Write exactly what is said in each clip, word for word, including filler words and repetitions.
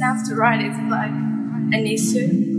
doesn't have to write it like I need to.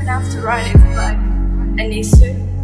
I have to write it, but I need to.